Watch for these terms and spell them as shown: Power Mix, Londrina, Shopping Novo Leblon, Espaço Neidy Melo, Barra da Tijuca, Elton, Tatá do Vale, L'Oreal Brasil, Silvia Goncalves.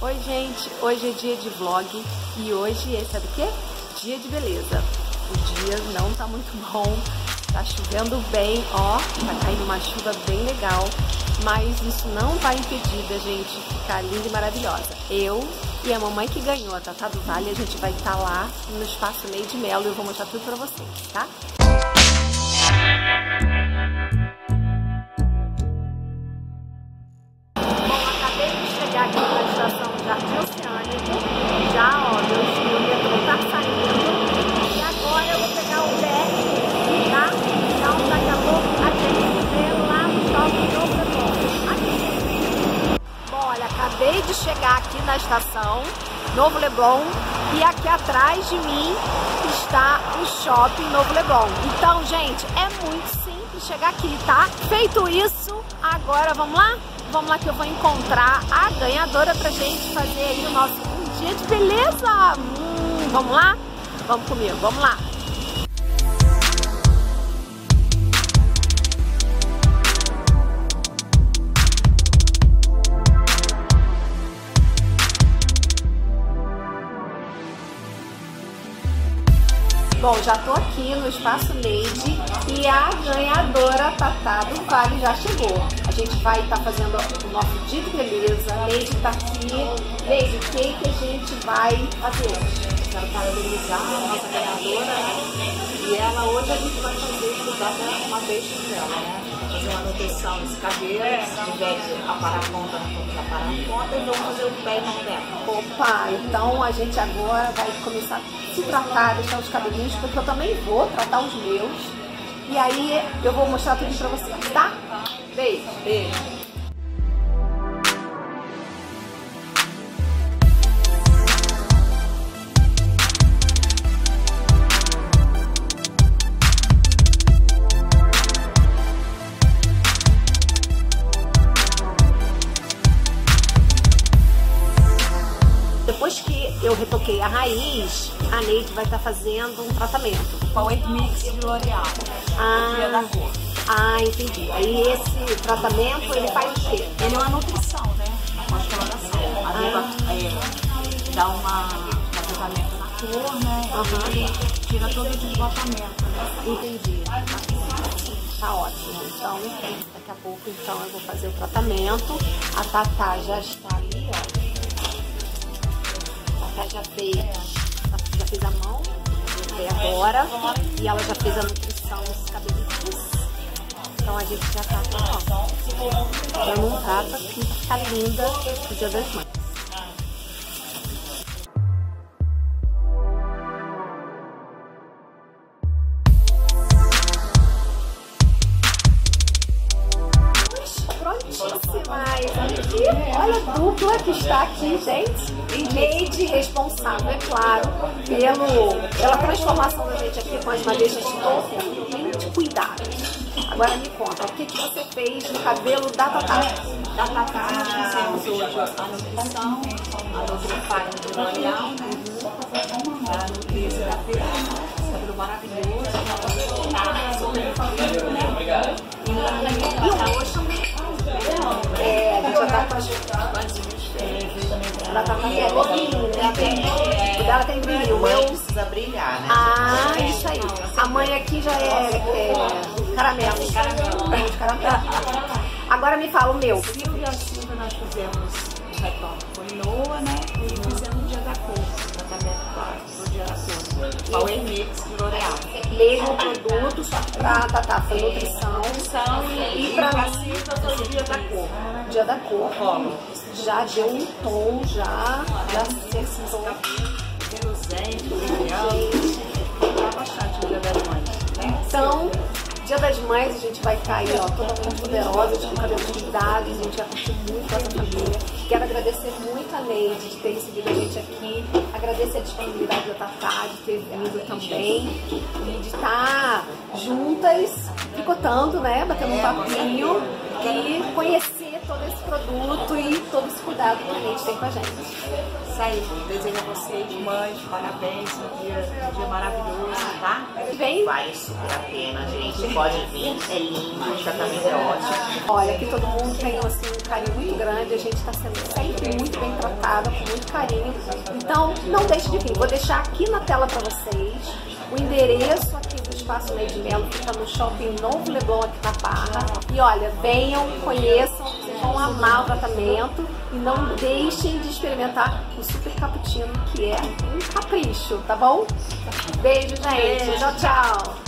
Oi gente, hoje é dia de vlog e hoje é, sabe o quê? Dia de beleza. O dia não tá muito bom, tá chovendo bem, ó, tá caindo uma chuva bem legal, mas isso não vai impedir da gente ficar linda e maravilhosa. Eu e a mamãe que ganhou a Tatá do Vale, a gente vai estar lá no Espaço Neidy Melo e eu vou mostrar tudo pra vocês, tá? Acabei de chegar aqui na estação Novo Leblon e aqui atrás de mim está o Shopping Novo Leblon. Então, gente, é muito simples chegar aqui, tá? Feito isso, agora vamos lá? Vamos lá que eu vou encontrar a ganhadora pra gente fazer aí o nosso dia de beleza. Vamos lá? Vamos comigo, vamos lá. Bom, já tô aqui no Espaço Neidy e a ganhadora Tatá do Vale já chegou. A gente vai estar fazendo o nosso dia de beleza. A Neidy tá aqui. Neidy, o que a gente vai fazer hoje? Quero parabenizar a nossa ganhadora, né? E ela hoje a gente vai fazer estudar uma beijo dela, né? Fazer uma nutrição dos cabelos, ao invés de aparar a ponta, e vamos fazer o pé no pé. Opa, então a gente agora vai começar a se tratar, deixar os cabelinhos, porque eu também vou tratar os meus. E aí eu vou mostrar tudo pra vocês, tá? Beijo, beijo. Depois que eu retoquei a raiz, a Neidy vai estar fazendo um tratamento. Power Mix de L'Oreal. Ah, entendi. Aí esse tratamento, ele faz o quê? Ele é uma nutrição, né? Uma coloração. A Neidy dá um tratamento na cor, né? E tira todo o desbotamento. Né? Entendi. Tá ótimo. Então, daqui a pouco então, eu vou fazer o tratamento. A Tatá já está ali, ó. Já fez a mão até agora e ela já fez a nutrição dos cabelinhos. Então a gente já tá ó, pra montar pra ficar linda no Dia das Mães. Olha a dupla que está aqui, gente. Neidy responsável, é claro, pela transformação da gente aqui com as madeixas totalmente cuidadas. Agora me conta, o que você fez no cabelo da Tatá? Da Tatá, nós fizemos hoje a nutrição, a nutrifária do L'Oreal, né? A nutrição da pele, um cabelo maravilhoso, tá? Sou muito incrível, né? E hoje também. Ela tá com brilhinho, né? O dela tem brilho. O meu precisa brilhar, né? Ah, isso aí. A mãe aqui já é caramelo. Caramelo. Agora me fala o meu. Silvia e a Silvia nós fizemos o retorno Coinoa, né? E fizemos o Dia da Cor. Tratamento do Dia da Cor. Power Mix de L'Oreal. Mesmo produto, só que pra Tatá foi nutrição. E pra Silvia foi o Dia da Cor. Dia da Cor. Já deu um tom, já se sentou reluzente, brilhante, tá bastante o Dia das Mães, né? Então, Dia das Mães a gente vai estar aí, ó, totalmente poderosa, com cabelo cuidado, a gente vai curtir muito essa família. Quero agradecer muito a Neidy de ter recebido a gente aqui, agradecer a disponibilidade da Tatá, de ter vindo também, e de estar juntas, picotando, né, batendo um papinho e conhecer todo esse produto e todo esse cuidado que a gente tem com a gente. Isso aí, desejo a vocês, mães, parabéns, um dia maravilhoso, tá? Vem! Vale super a pena, gente, pode vir, é lindo, o tratamento é ótimo. Olha, aqui todo mundo tem assim, um carinho muito grande, a gente tá sendo sempre muito bem tratado. preparada com muito carinho. Então, não deixe de vir. Vou deixar aqui na tela para vocês o endereço aqui do Espaço Neidy Melo, que está no Shopping Novo Leblon, aqui na Barra. E olha, venham, conheçam, vocês vão amar o tratamento. E não deixem de experimentar o super cappuccino, que é um capricho, tá bom? Beijo, gente. Tchau, tchau.